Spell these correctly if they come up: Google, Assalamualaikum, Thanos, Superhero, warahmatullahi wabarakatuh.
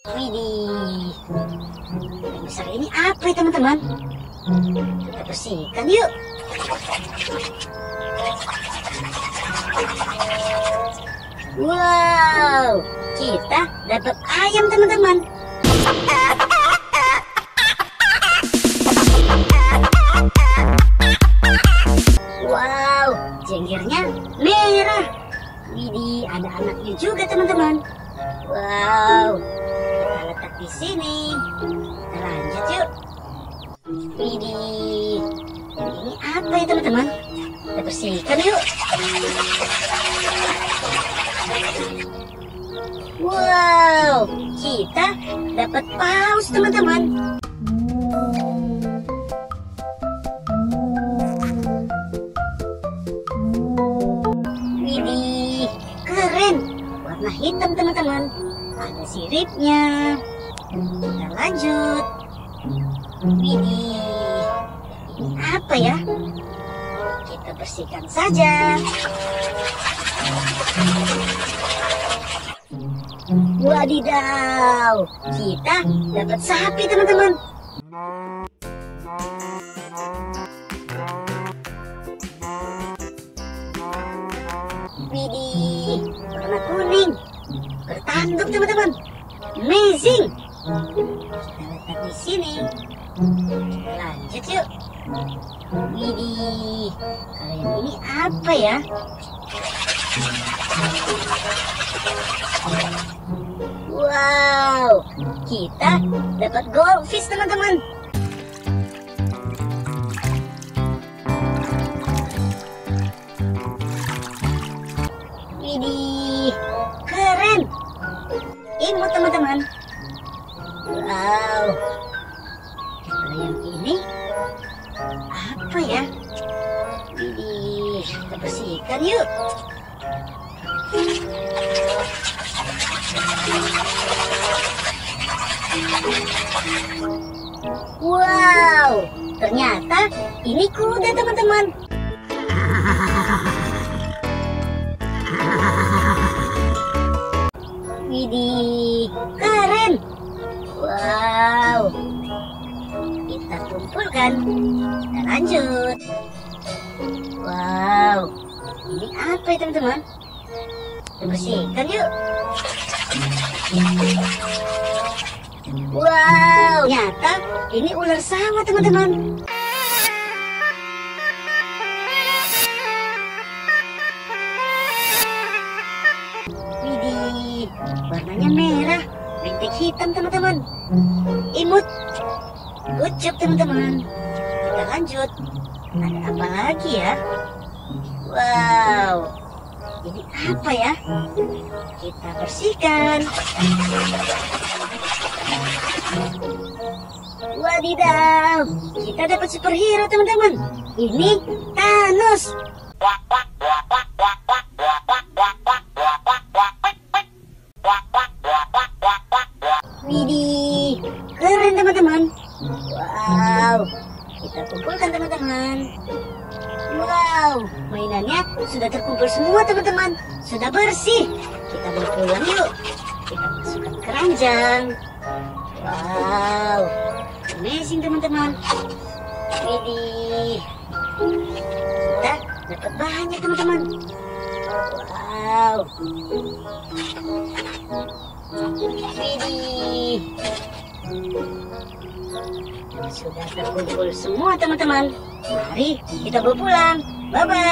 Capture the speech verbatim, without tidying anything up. Widih, yang besar ini apa ya teman-teman? Kita bersihkan yuk. Wow, kita dapat ayam teman-teman. Wow, jenggernya merah. Widih, ada anaknya juga teman-teman. Wow, kita letak di sini. Kita lanjut yuk. Widih, ini apa ya teman-teman? Kita bersihkan yuk. Wow, kita dapat paus teman-teman. Widih, keren. Warna hitam teman-teman. Ada siripnya. Kita lanjut. Widih, ini apa ya? Kita bersihkan saja. Wadidaw, kita dapat sapi teman-teman. Widih, warna kuning, bertanduk teman-teman. Amazing. Kita letak di sini. Kita lanjut yuk. Widih, kalian ini apa ya? Wow, kita dapat goldfish teman-teman. Widih, keren. Imut teman-teman. Wow, kalau yang ini apa ya? Widih, kita bersihkan yuk. Wow, ternyata ini kuda teman-teman. Widih, keren. Wow, kita kumpulkan. Kita lanjut. Wow, ini apa ya teman-teman? Bersihkan yuk. Wow, nyata ini ular sawah teman-teman. Widih, warnanya merah, bintik hitam teman-teman. Imut, ucup teman-teman. Kita lanjut. Ada apa lagi ya? Wow, ini apa ya? Kita bersihkan. Wadidaw, kita dapat superhero teman-teman. Ini Thanos. Widih, keren teman-teman. Wow, kita kumpulkan teman-teman. Wow, mainannya sudah terkumpul semua teman-teman. Sudah bersih. Kita bawa pulang yuk. Kita masukkan keranjang. Wow, amazing teman-teman. Widih, kita dapat banyak teman-teman. Wow, widih, sudah terkumpul semua teman-teman. Mari kita bawa pulang. Bye-bye.